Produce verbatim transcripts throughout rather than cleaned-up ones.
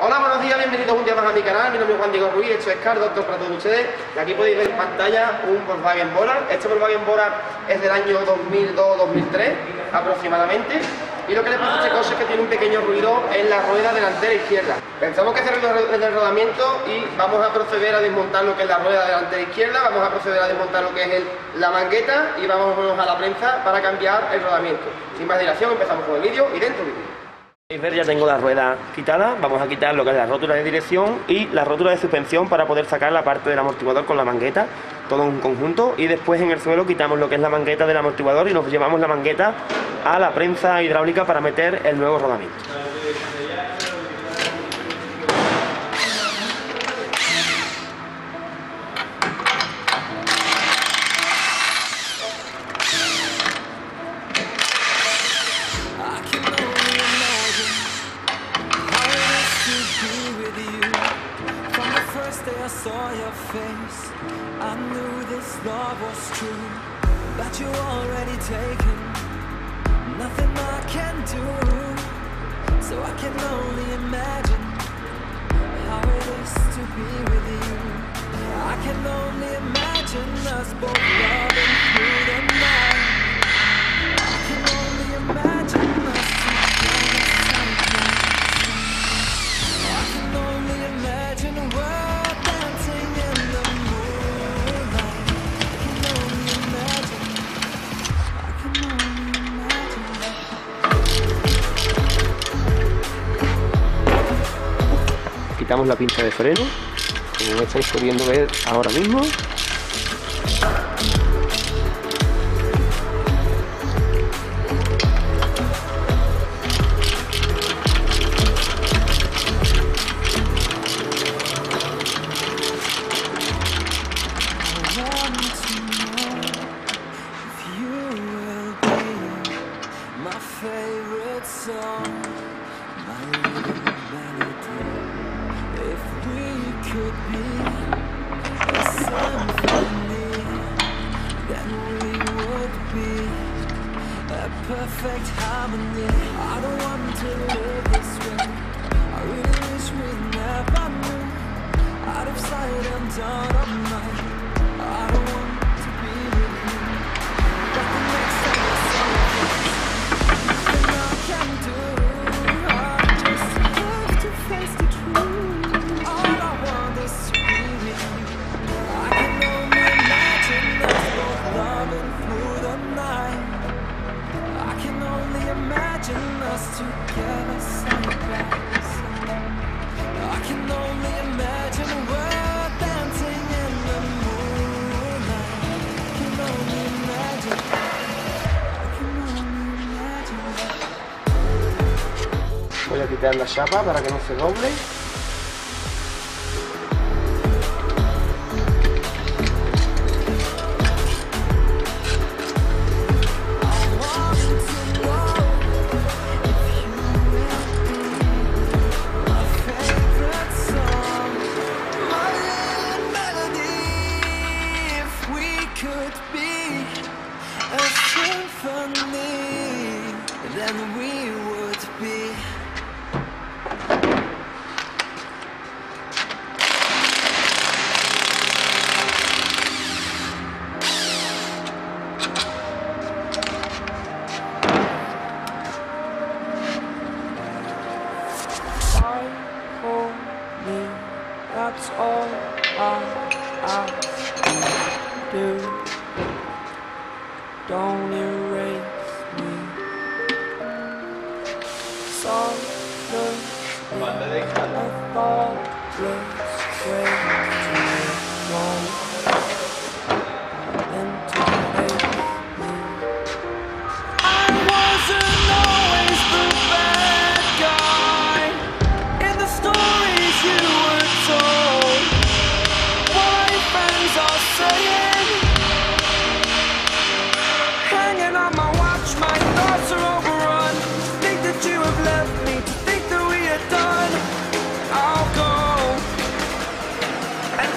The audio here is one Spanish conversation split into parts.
Hola, buenos días, bienvenidos un día más a mi canal. Mi nombre es Juan Diego Ruiz, esto es Cars Doctor para todos ustedes. Y aquí podéis ver en pantalla un Volkswagen Bora. Este Volkswagen Bora es del año dos mil dos, dos mil tres aproximadamente. Y lo que le pasa a este coche es que tiene un pequeño ruido en la rueda delantera izquierda. Pensamos que ese ruido es del rodamiento y vamos a proceder a desmontar lo que es la rueda delantera izquierda, vamos a proceder a desmontar lo que es el, la mangueta y vamos a la prensa para cambiar el rodamiento. Sin más dilación, empezamos con el vídeo y dentro del vídeo. Podéis ver, ya tengo la rueda quitada, vamos a quitar lo que es la rótula de dirección y la rótula de suspensión para poder sacar la parte del amortiguador con la mangueta, todo en conjunto, y después en el suelo quitamos lo que es la mangueta del amortiguador y nos llevamos la mangueta a la prensa hidráulica para meter el nuevo rodamiento. Quitamos la pinza de freno, como me estáis pudiendo ver ahora mismo. Voy a quitar la chapa para que no se doble.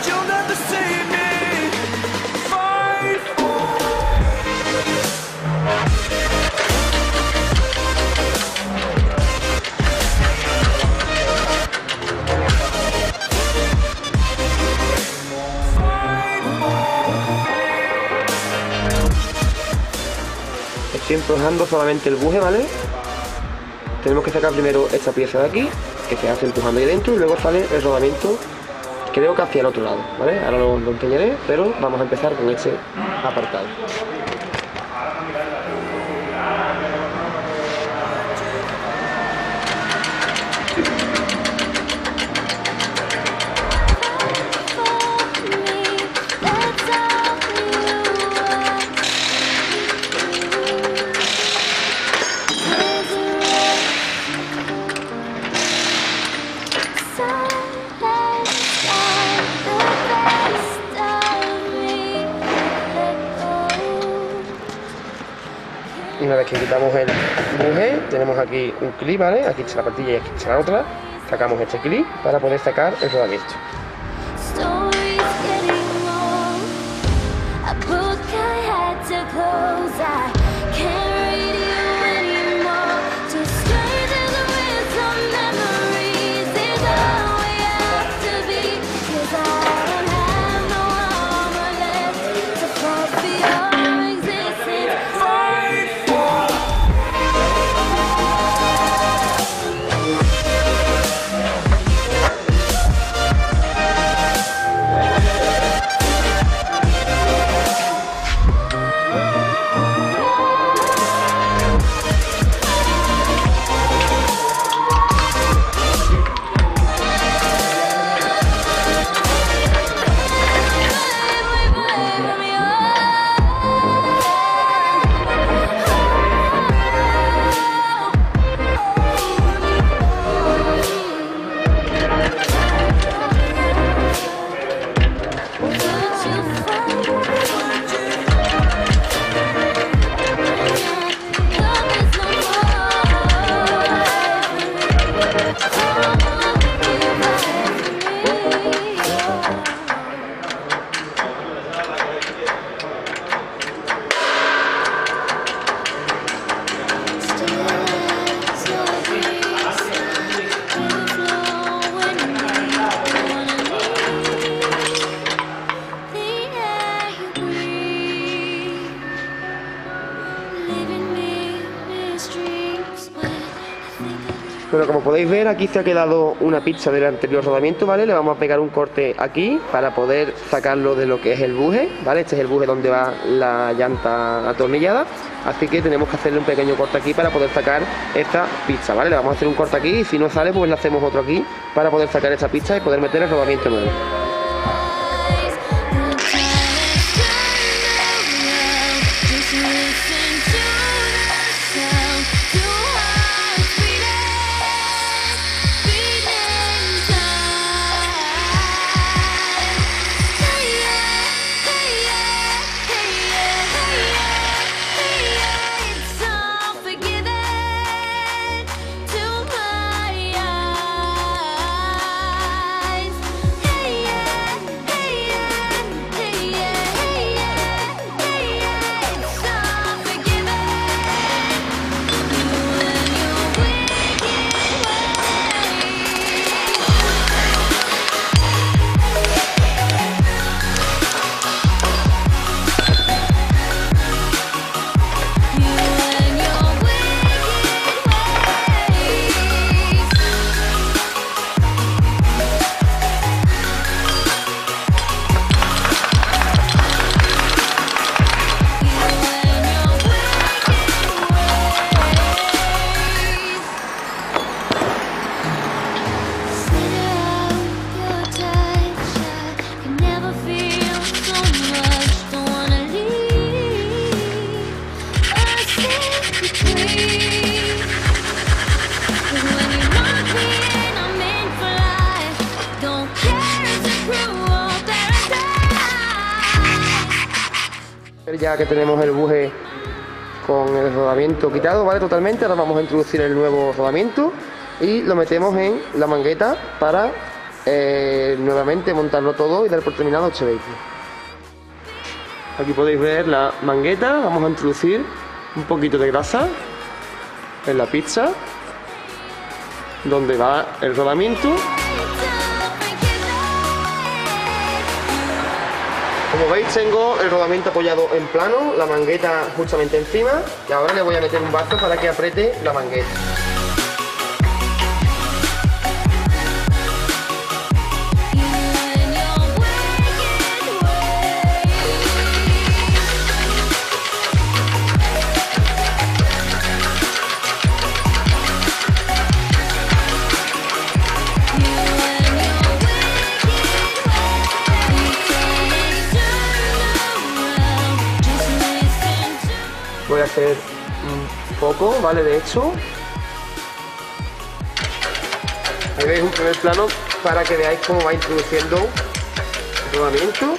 You'll never see me. estoy empujando solamente el buje, ¿vale? Tenemos que sacar primero esta pieza de aquí, que se hace empujando ahí dentro, y luego sale el rodamiento, creo que hacia el otro lado, ¿vale? Ahora lo, lo enseñaré, pero vamos a empezar con este apartado. Y una vez que quitamos el buje, tenemos aquí un clip, ¿vale? Aquí está la patilla y aquí está la otra. Sacamos este clip para poder sacar el rodamiento. Bueno, como podéis ver, aquí se ha quedado una pizza del anterior rodamiento, ¿vale? Le vamos a pegar un corte aquí para poder sacarlo de lo que es el buje, ¿vale? Este es el buje donde va la llanta atornillada, así que tenemos que hacerle un pequeño corte aquí para poder sacar esta pizza, ¿vale? Le vamos a hacer un corte aquí y si no sale, pues le hacemos otro aquí para poder sacar esta pizza y poder meter el rodamiento nuevo. Ya que tenemos el buje con el rodamiento quitado, ¿vale? Totalmente, ahora vamos a introducir el nuevo rodamiento y lo metemos en la mangueta para eh, nuevamente montarlo todo y dar por terminado este vehículo. Aquí podéis ver la mangueta, vamos a introducir un poquito de grasa en la pizza donde va el rodamiento. Como veis, tengo el rodamiento apoyado en plano, la mangueta justamente encima, y ahora le voy a meter un bazo para que apriete la mangueta. Voy a hacer un poco, ¿vale? De hecho, ahí veis un primer plano para que veáis cómo va introduciendo el rodamiento.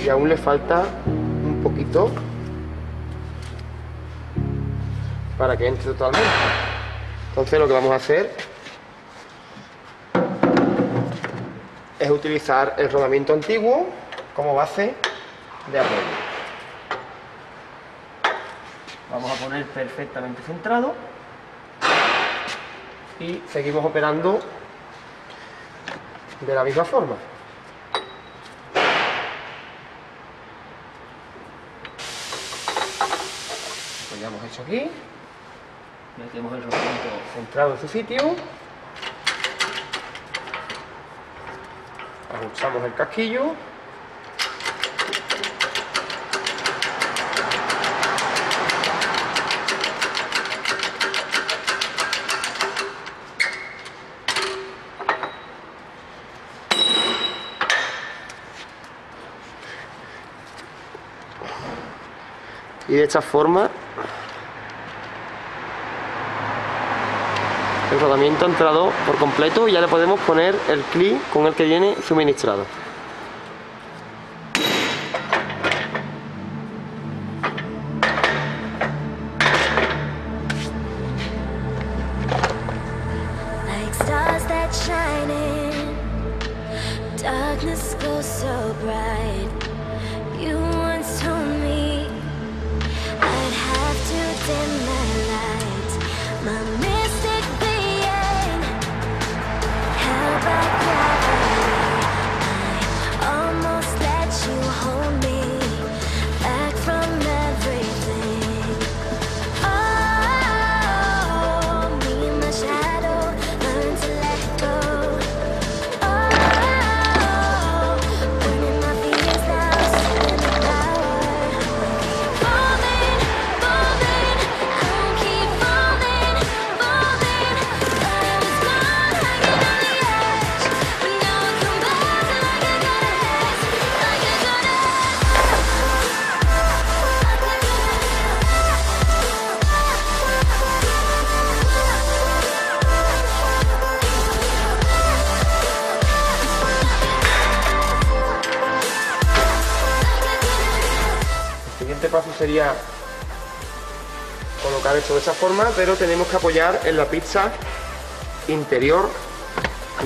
Y aún le falta un poquito para que entre totalmente. Entonces lo que vamos a hacer es utilizar el rodamiento antiguo como base de apoyo. Vamos a poner perfectamente centrado y seguimos operando de la misma forma. Ya hemos hecho aquí, metemos el rodamiento centrado en su sitio, ajustamos el casquillo y de esta forma el rodamiento ha entrado por completo y ya le podemos poner el clip con el que viene suministrado. Este paso sería colocar esto de esa forma, pero tenemos que apoyar en la pizza interior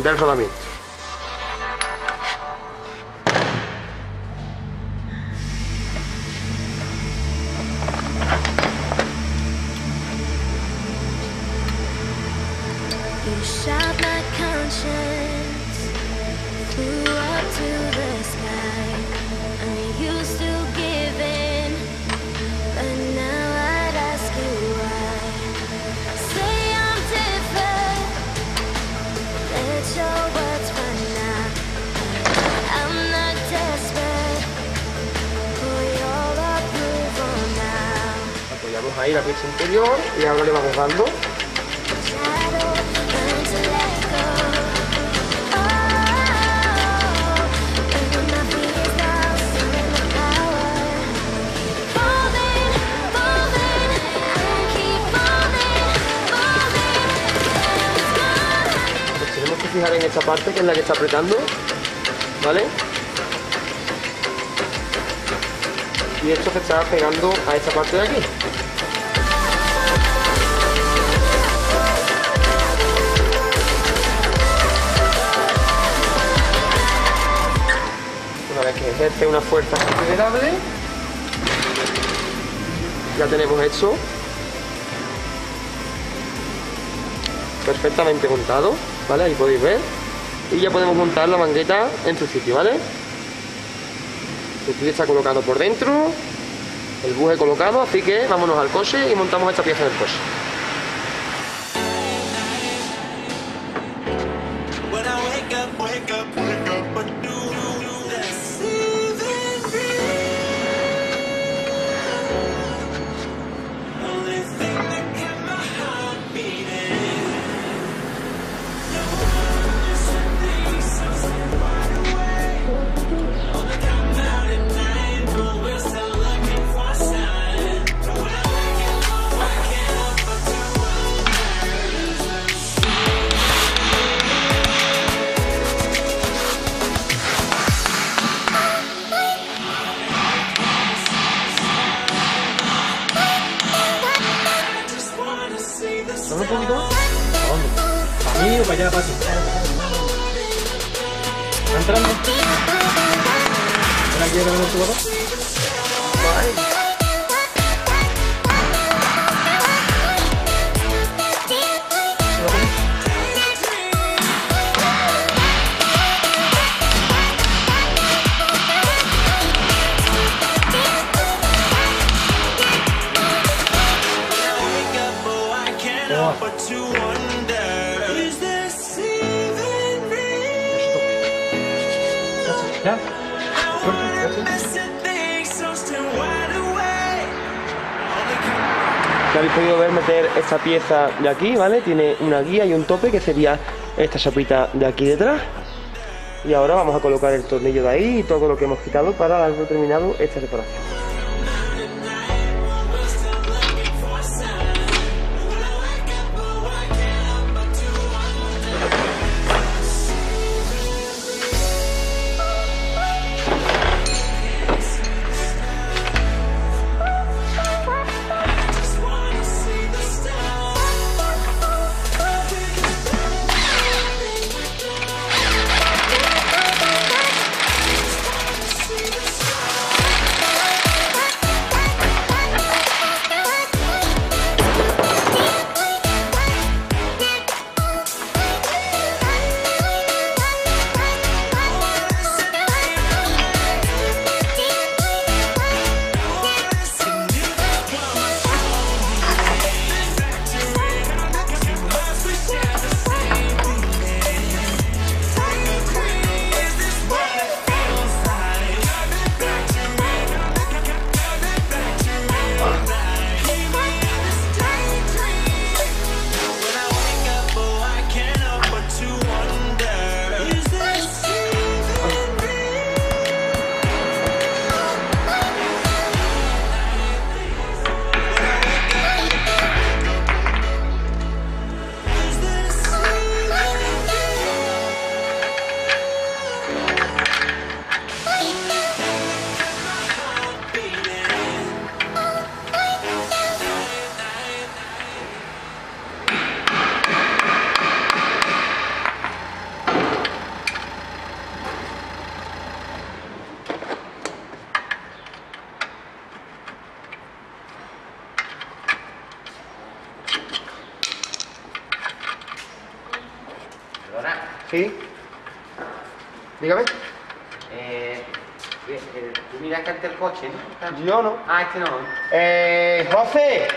del rodamiento. Ahí la pieza interior y ahora le vamos dando. Pues tenemos que fijar en esta parte que es la que está apretando, ¿vale? Y esto se está pegando a esta parte de aquí. Una vez que ejerce una fuerza considerable, ya tenemos esto perfectamente montado, ¿vale? Ahí podéis ver. Y ya podemos montar la mangueta en su sitio, ¿vale? El pie está colocado por dentro, el buje colocado, así que vámonos al coche y montamos esta pieza del coche. ¿Un poquito? ¿A dónde? ¿Para mí o para allá, para ti? ¿Está entrando? ¿Para aquí agarrando tu papá? Vale. Ya, ya habéis podido ver meter esta pieza de aquí, ¿vale? Tiene una guía y un tope que sería esta chapita de aquí detrás. Y ahora vamos a colocar el tornillo de ahí y todo lo que hemos quitado para dar por terminado esta reparación. Sí. Dígame. Eh, eh, tú miraste ante el coche, ¿no? Yo no. Ah, este no. Eh, José.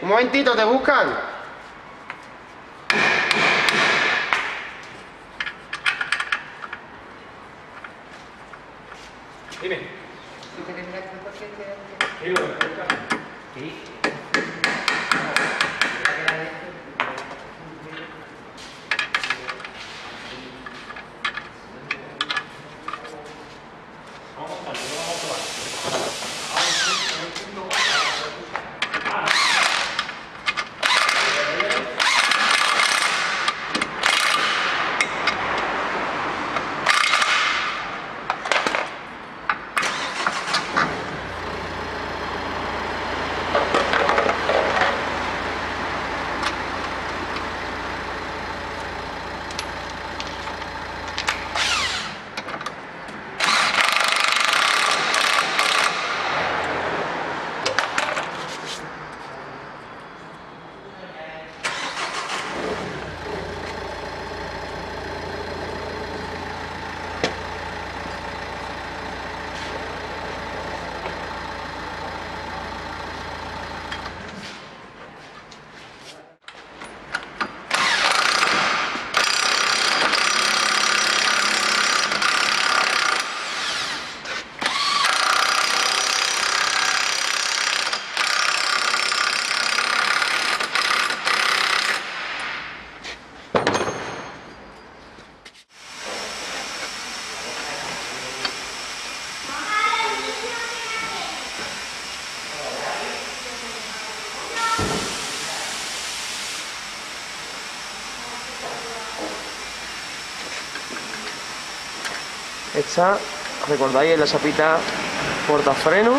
Un momentito, te buscan. Dime. ¿Tú te miraste el coche? Sí, lo buscan. Sí. Esta, recordáis, es la chapita portafreno.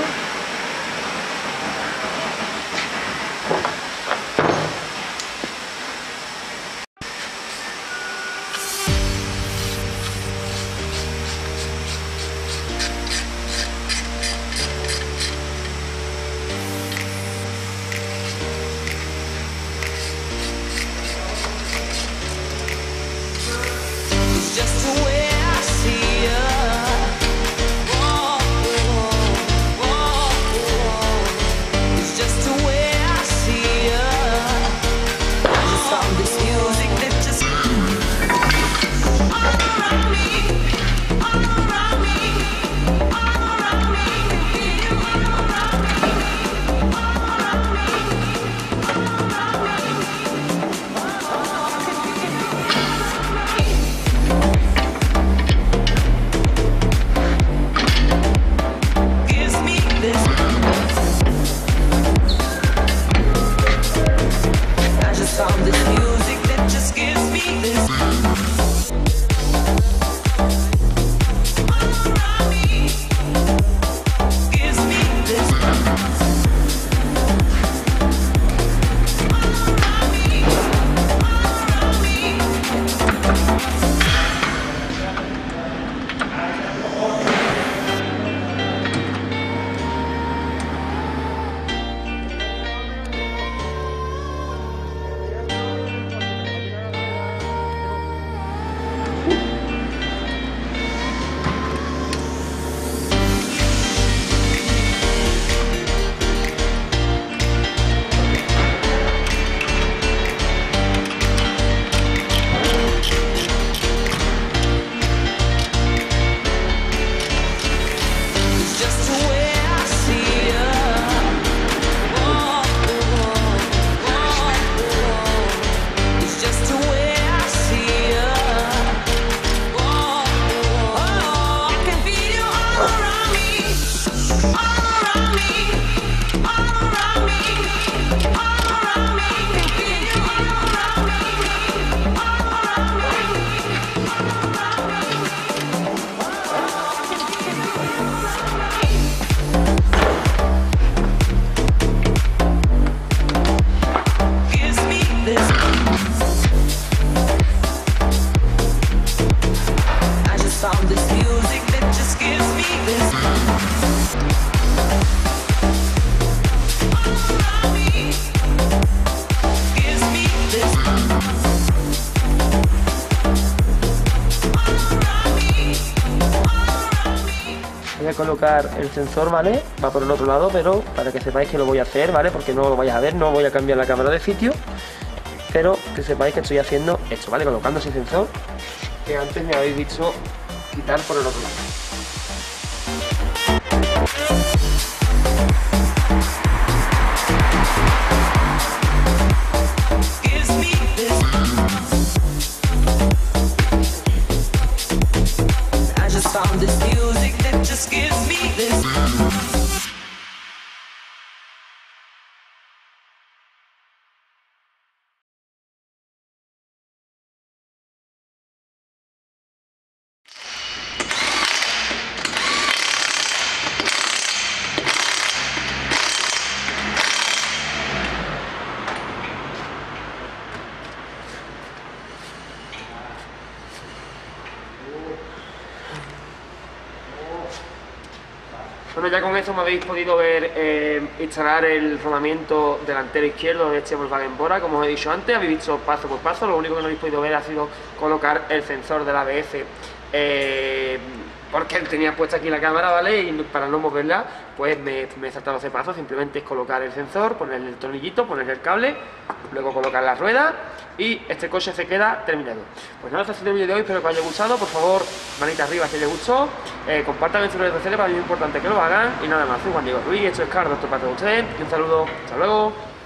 Colocar el sensor, ¿vale? Va por el otro lado, pero para que sepáis que lo voy a hacer, ¿vale? Porque no lo vais a ver, no voy a cambiar la cámara de sitio, pero que sepáis que estoy haciendo esto, ¿vale? Colocando ese sensor que antes me habéis dicho quitar por el otro lado. Bueno, ya con esto me habéis podido ver eh, instalar el rodamiento delantero izquierdo de este Volkswagen Bora. Como os he dicho antes, habéis visto paso por paso. Lo único que no habéis podido ver ha sido colocar el sensor del A B S, eh, porque tenía puesta aquí la cámara, ¿vale? Y para no moverla, pues me, me he saltado ese paso. Simplemente es colocar el sensor, poner el tornillito, poner el cable, luego colocar la rueda y este coche se queda terminado. Pues nada, este ha sido el vídeo de hoy, espero que os haya gustado. Por favor, manita arriba si les gustó. Eh, compartan en sus redes sociales, para mí es importante que lo hagan. Y nada más, soy Juan Diego Ruiz, esto es Cars Doctor para todos ustedes. Un saludo, hasta luego.